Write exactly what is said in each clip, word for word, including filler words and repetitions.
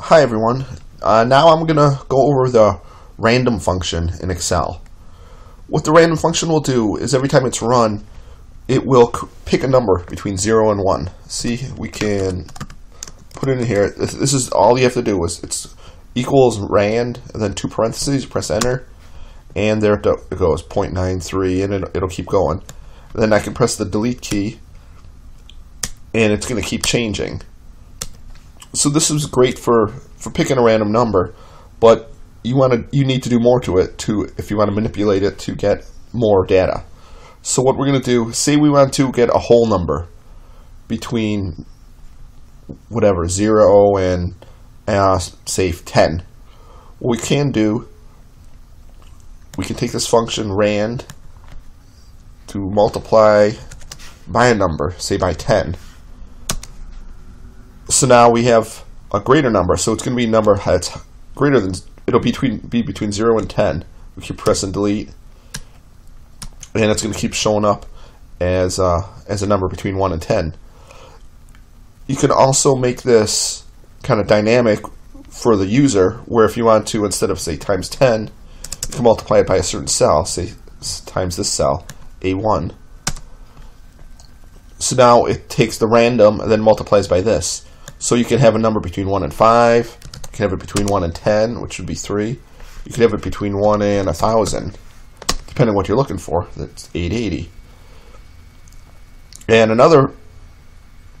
Hi everyone, uh, now I'm gonna go over the random function in Excel. What the random function will do is every time it's run, it will pick a number between zero and one. See, we can put it in here. This, this is all you have to do is it's equals RAND and then two parentheses, press enter, and there it goes, zero point nine three, and it, it'll keep going. And then I can press the delete key and it's gonna keep changing. So this is great for, for picking a random number, but you want to you need to do more to it to if you want to manipulate it to get more data. So what we're going to do, say we want to get a whole number between whatever zero and uh, say ten. What we can do, we can take this function RAND to multiply by a number, say by ten. So now we have a greater number, so it's going to be a number that's greater than, it'll be between, be between zero and ten. We keep pressing delete, and it's going to keep showing up as, uh, as a number between one and ten. You can also make this kind of dynamic for the user, where if you want to, instead of say times ten, you can multiply it by a certain cell, say times this cell, A one. So now it takes the random and then multiplies by this. So you can have a number between one and five, you can have it between one and ten, which would be three, you can have it between one and one thousand, depending on what you're looking for, that's eight eighty. And another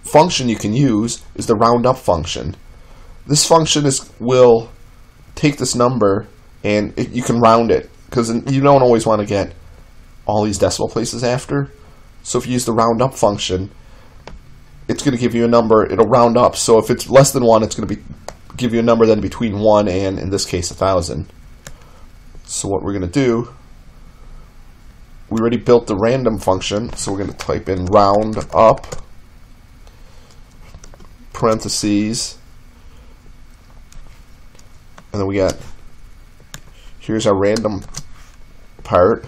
function you can use is the round up function. This function is will take this number and it, you can round it, because you don't always want to get all these decimal places after. So if you use the round up function, it's going to give you a number, it'll round up. So if it's less than one, it's going to be give you a number then between one and, in this case, one thousand. So what we're going to do, we already built the random function, so we're going to type in round up, parentheses, and then we got, here's our random part,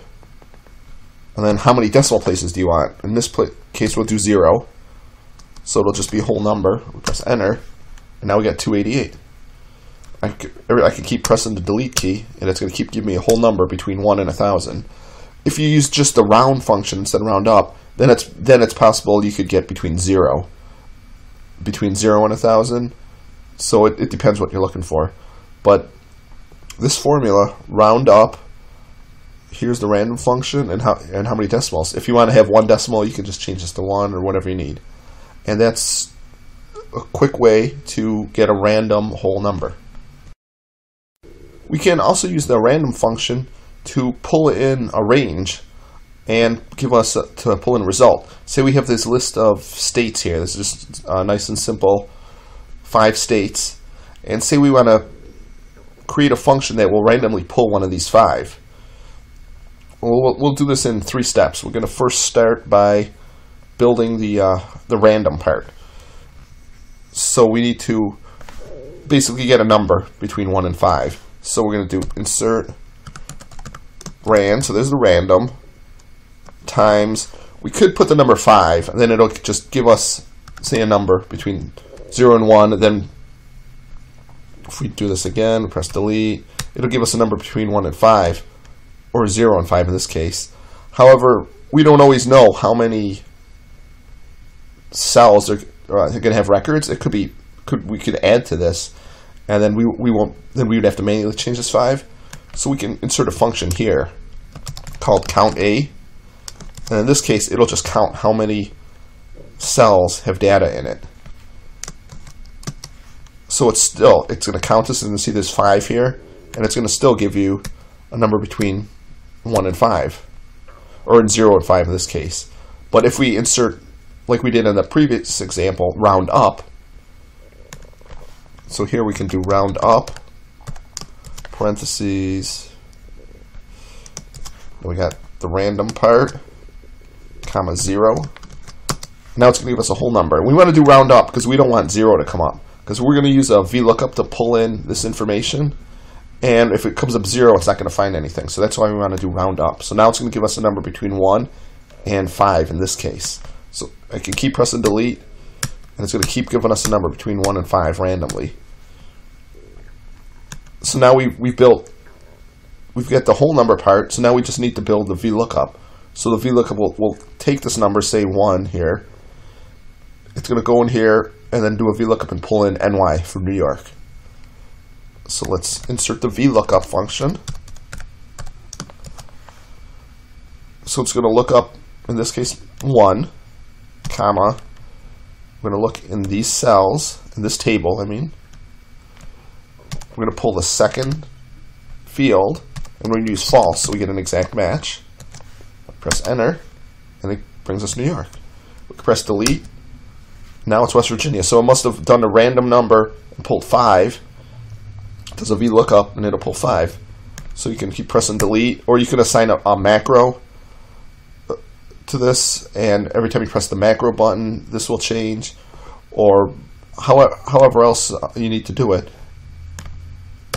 and then how many decimal places do you want? In this case, we'll do zero. So it'll just be a whole number. We'll press enter, and now we got two eighty-eight. I could, I could keep pressing the delete key, and it's going to keep giving me a whole number between one and a thousand. If you use just the round function instead of round up, then it's then it's possible you could get between zero, between zero and a thousand. So it, it depends what you're looking for. But this formula, round up. Here's the random function and how and how many decimals. If you want to have one decimal, you can just change this to one or whatever you need. And that's a quick way to get a random whole number. We can also use the random function to pull in a range and give us a, to pull in a result. Say we have this list of states here. This is just uh, nice and simple, five states. And say we want to create a function that will randomly pull one of these five. We'll, we'll do this in three steps. We're going to first start by building the uh, the random part. So we need to basically get a number between one and five. So we're going to do insert rand. So there's the random times. We could put the number five, and then it'll just give us say a number between zero and one. And then if we do this again, press delete, it'll give us a number between one and five. Or zero and five in this case. However, we don't always know how many cells are, are going to have records. It could be could we could add to this, and then we we won't then we would have to manually change this five. So we can insert a function here called count A, and in this case, it'll just count how many cells have data in it. So it's still it's going to count this, and see there's five here, and it's going to still give you a number between one and five, or in zero and five in this case. But if we insert, like we did in the previous example, round up, so here we can do round up, parentheses, we got the random part, comma zero. Now it's going to give us a whole number. We want to do round up because we don't want zero to come up, because we're going to use a VLOOKUP to pull in this information. And if it comes up zero, it's not going to find anything. So that's why we want to do round up. So now it's going to give us a number between one and five in this case. So I can keep pressing delete, and it's going to keep giving us a number between one and five randomly. So now we, we've built, we've got the whole number part, so now we just need to build the VLOOKUP. So the VLOOKUP will, will take this number, say one here, it's going to go in here and then do a VLOOKUP and pull in N Y from New York. So let's insert the VLOOKUP function. So it's going to look up, in this case, one, comma, we're going to look in these cells, in this table, I mean. We're going to pull the second field, and we're going to use false, so we get an exact match. Press enter, and it brings us New York. We press delete, now it's West Virginia. So it must have done a random number and pulled five. It does a VLOOKUP, and it'll pull five. So you can keep pressing delete, or you can assign a, a macro to this, and every time you press the macro button, this will change, or however, however else you need to do it.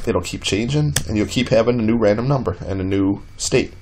It'll keep changing, and you'll keep having a new random number and a new state.